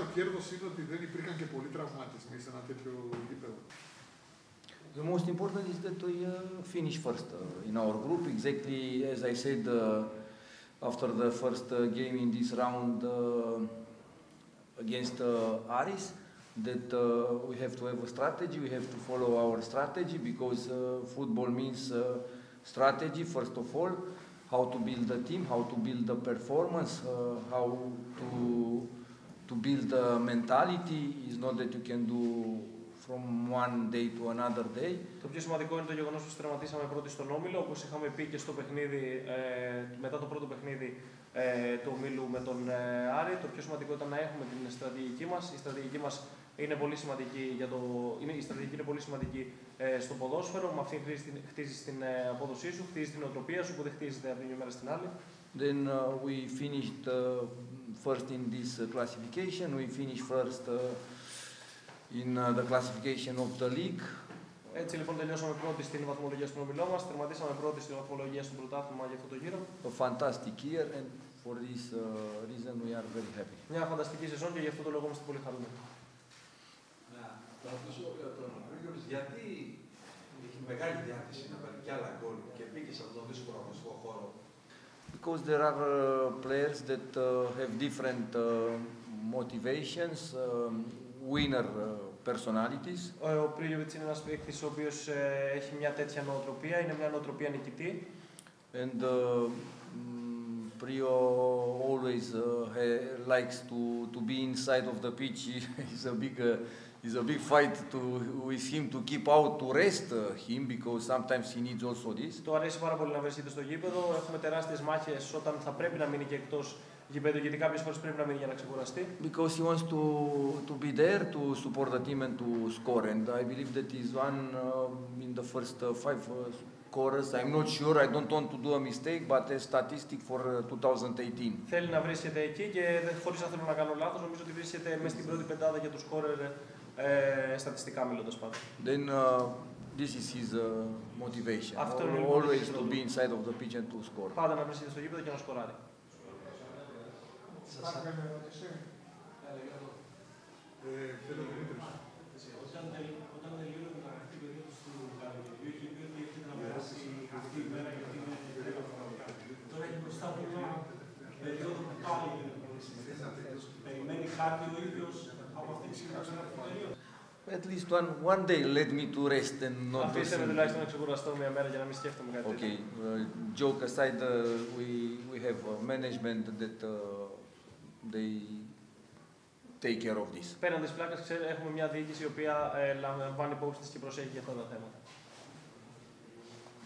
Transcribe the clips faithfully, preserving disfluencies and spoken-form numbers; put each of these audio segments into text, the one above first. το κέρδος είναι ότι δεν υπήρχαν και πολλοί τραυματισμοί σε ένα τέτοιο γήπεδο. The most important is that we uh, finish first uh, in our group. Exactly as I said, uh, after the first uh, game in this round uh, against uh, Aris, that uh, we have to have a strategy. We have to follow our strategy because uh, football means uh, strategy first of all. How to build the team, how to build the performance, uh, how to to build the mentality. It's not that you can do from one day to another day. Το πιο σημαντικό είναι το γεγονός ότι τερματίσαμε πρώτοι στον όμιλο, όπως είχαμε πει και στο παιχνίδι ε, μετά το πρώτο παιχνίδι ε, του ομίλου με τον ε, Άρη. Το πιο σημαντικό ήταν να έχουμε την στρατηγική μας. Η στρατηγική μας είναι πολύ σημαντική για το είναι η στρατηγική είναι πολύ σημαντική ε, στο ποδόσφαιρο. Με αυτήν χτίζεις την ε, απόδοσή σου, χτίζεις την οτροπία σου που δεν χτίζεται από τη μια μέρα στην άλλη. Then uh, we finished uh, first in this uh, classification. We finished first uh, in uh, the classification of the league. Έτσι λοιπόν τελειώσαμε πρώτοι στην βαθμολογία στον ομιλό μας, τερματίσαμε πρώτοι στην βαθμολογία στο πρωτάθλημα για αυτό το γύρο. A fantastic year and for this uh, reason we are very happy. Μια φανταστική σεζόν και γι' αυτό το λόγο είμαστε πολύ χαρούμενοι. Θα ρωτήσω τον Prijović γιατί είχε μεγάλη διάθεση να βάλει κι άλλα γκολ και μπήκε σε αυτόν τον δύσκολο αγωνιστικό χώρο. Because there are uh, players that uh, have different uh, motivations, uh, winner uh, personalities. Ο Prijović είναι ένας παίκτης ο οποίος uh, έχει μια τέτοια νοοτροπία, είναι μια νοοτροπία νικητή. And uh, Prio always uh, likes to to be inside of the pitch. He's a big uh, It's a big fight to, with him to keep out, to rest uh, him, because sometimes he needs also this. Του αρέσει πάρα πολύ να βρίσκεται στο γήπεδο. Έχουμε τεράστιες μάχες όταν θα πρέπει να μείνει και εκτός γήπεδου, γιατί κάποιες φορές πρέπει να μείνει για να ξεκουραστεί. Because he wants to, to be there, to support the team and to score. And I believe that he's one uh, in the first uh, five uh, scorers. I'm not sure, I don't want to do a mistake, but a statistic for two thousand eighteen. Θέλει να βρίσκεται εκεί και χωρίς να θέλω να κάνω λάθος, νομίζω ότι βρίσκεται μέσα στην πρώτη πεντάδα για τους σκόρερ. Ε, στατιστικά μιλώντας πάντα. Then uh, this is his uh, motivation. Αυτό είναι always to be inside of the pitch and to score. Πάντα να βρίσκεται στο γήπεδο και να σκοράρει. Όταν τελείωνε το αυτή η περίοδος του Καλοκαιριού, είχε πει ότι έρχεται να περάσει αυτή η μέρα γιατί είναι περίοδο χρονικά. Τώρα έχει μπροστά από μια περίοδο που πάλι περιμένει κάτι ο ίδιος. At least one one day let me to rest and not to sleep. Okay, uh, joke aside, uh, we we have uh, management that uh, they take care of this. Πέραν της πλάκας, έχουμε μια διοίκηση η οποία λαμβάνει υπόψη της και προσέχει για αυτά τα θέματα.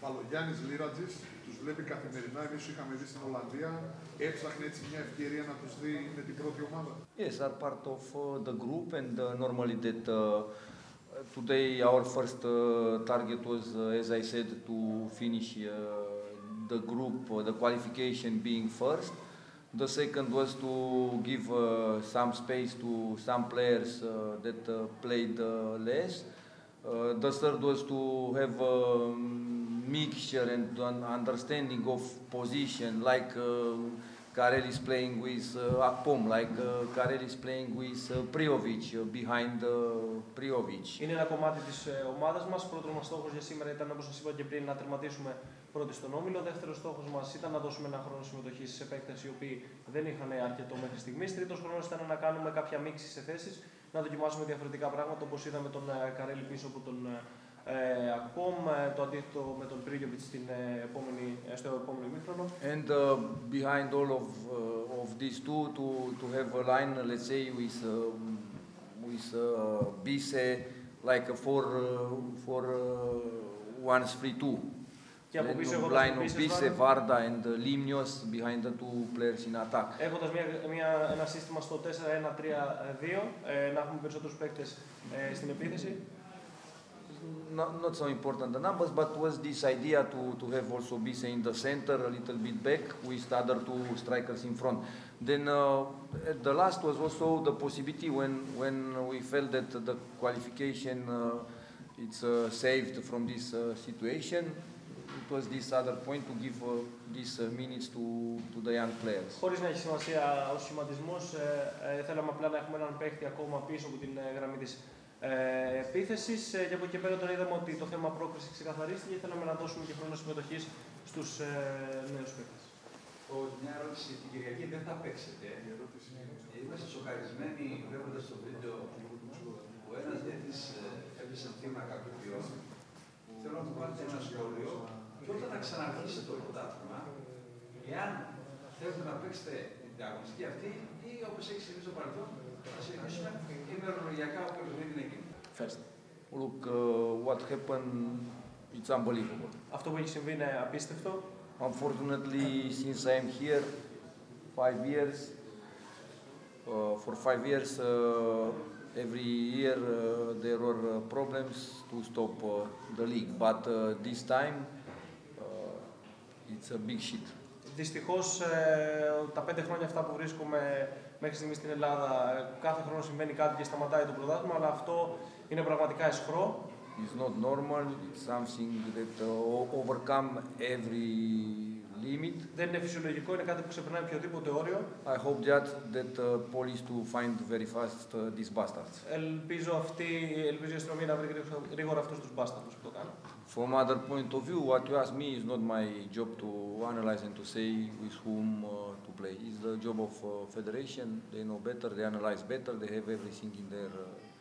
Παλογιάννης Λίρατζης, τους βλέπει καθημερινά, εμείς τους είχαμε δει στην Ολλανδία, έψαχνε έτσι μια ευκαιρία να τους δει με την πρώτη ομάδα. Yes, are part of uh, the group and uh, normally that uh, today our first uh, target was, uh, as I said, to finish uh, the group, uh, the qualification being first. The second was to give uh, some space to some players uh, that uh, played uh, less. Uh, the third was to have a mixture and an understanding of position, like uh, Karell is playing with uh, Akpom, like uh, Karell is playing with uh, Prijović, uh, behind uh, Prijović. Είναι ένα κομμάτι της ε, ομάδας μας. Πρώτος μας στόχος για σήμερα ήταν, όπως σας είπα και πριν, να τερματίσουμε πρώτοι στον όμιλο. Δεύτερος στόχος μας ήταν να δώσουμε ένα χρόνο συμμετοχής σε παίκτες οι οποίοι δεν είχαν αρκετό μέχρι στιγμής. Τρίτος χρόνος ήταν να κάνουμε κάποια μίξη σε θέσεις, να δοκιμάσουμε διαφορετικά πράγματα, όπως είδαμε τον Karell πίσω από τον ε, Akpom, το αντίθετο με τον Prijović στην επόμενη, στο επόμενο ημίχρονο. And uh, behind all of, uh, of these two, to, to have a line, let's say, with, uh, with uh, Bise, like a four, uh, four uh, ones free two. Λάινο Μπίσε, Βάρντα και Λίμνιος behind the two players in attack. Έχοντας μια, μια, ένα σύστημα στο τέσσερα ένα τρία δύο, ε, να έχουμε περισσότερους παίκτες ε, στην επίθεση. Not, not so important the numbers, but was this idea to, to have also Bise in the center, a little bit back, with the other two strikers in front. Then uh, the last was also the possibility when, when we felt that the qualification uh, it's uh, saved from this uh, situation. plus this other point to give uh, these uh, minutes to, to the young players. Χωρίς να έχει σημασία ο σχηματισμός, ε, ε, θέλαμε απλά να έχουμε έναν παίκτη ακόμα πίσω από την ε, γραμμή της ε, επίθεσης ε, και από εκεί πέρα τον είδαμε ότι το θέμα πρόκρισης ξεκαθαρίστηκε και θέλαμε να δώσουμε και χρόνο συμμετοχής στους ε, νέους παίκτες. Μια ερώτηση, την Κυριακή δεν θα παίξετε. Είμαστε σοκαρισμένοι βλέποντας το βίντεο που ένας διεθνής έπεσε θύμα κακοποιών. Θέλω να του βάλετε ένα σχόλιο και όταν θα ξαναρχίσει το πρωτάθλημα, εάν θέλετε να παίξετε την αγωνιστική αυτή ή όπως έχει συμβεί στο παρελθόν, θα συνεχίσουμε ημερολογιακά όπως δεν είναι εκείνη. First, look uh, what happened, it's unbelievable. Αυτό που έχει συμβεί είναι απίστευτο. Unfortunately, since I am here, five years, uh, for five years, uh, every year uh, there were uh, problems to stop uh, the league. But uh, this time, uh, it's a big shit. Δυστυχώς, τα πέντε χρόνια αυτά που βρίσκομαι μέχρι στιγμής στην Ελλάδα, κάθε χρόνο συμβαίνει κάτι και σταματάει το πρωτάθλημα, αλλά αυτό είναι πραγματικά αισχρό. It's not normal. It's something that uh, overcome every limit. Δεν είναι φυσιολογικό. Είναι κάτι που ξεπερνάει οποιοδήποτε όριο. I hope that that uh, police to find very fast uh, these bastards. Ελπίζω αυτή, ελπίζω η αστυνομία να βρει γρήγορα αυτούς τους bastards που το κάνουν. From other point of view, what you ask me is not my job to analyze and to say with whom uh, to play. It's the job of uh, federation. They know better. They analyze better. They have everything in their. Uh,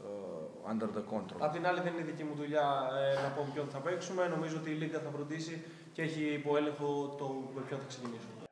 Uh, under the control. Απ' την άλλη δεν είναι δική μου δουλειά ε, να πω ποιον θα παίξουμε. Νομίζω ότι η Λίγκα θα φροντίσει και έχει υποέλεγχο το ποιον θα ξεκινήσουμε.